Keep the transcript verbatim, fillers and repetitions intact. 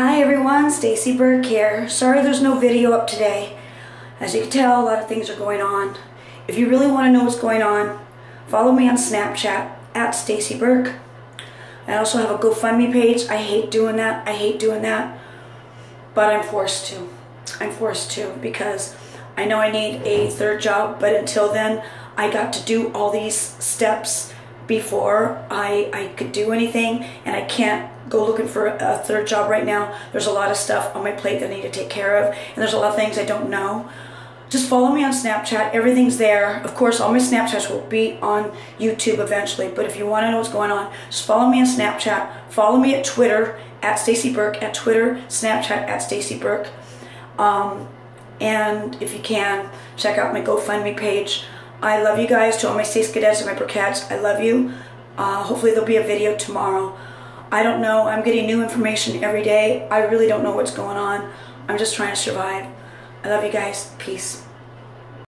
Hi everyone, Stacy Burke here. Sorry there's no video up today. As you can tell, a lot of things are going on. If you really want to know what's going on, follow me on Snapchat, at Stacy Burke. I also have a GoFundMe page. I hate doing that. I hate doing that. But I'm forced to. I'm forced to because I know I need a third job, but until then, I got to do all these steps before I, I could do anything, and I can't go looking for a third job right now. There's a lot of stuff on my plate that I need to take care of, and there's a lot of things I don't know. Just follow me on Snapchat. Everything's there. Of course, all my Snapchats will be on YouTube eventually, but if you want to know what's going on, just follow me on Snapchat. Follow me at Twitter, at Stacy Burke, at Twitter, Snapchat, at Stacy Burke. Um, and if you can, check out my GoFundMe page. I love you guys, to all my Stace-Cadets and my Burkettes. I love you. Uh, hopefully there'll be a video tomorrow. I don't know. I'm getting new information every day. I really don't know what's going on. I'm just trying to survive. I love you guys. Peace.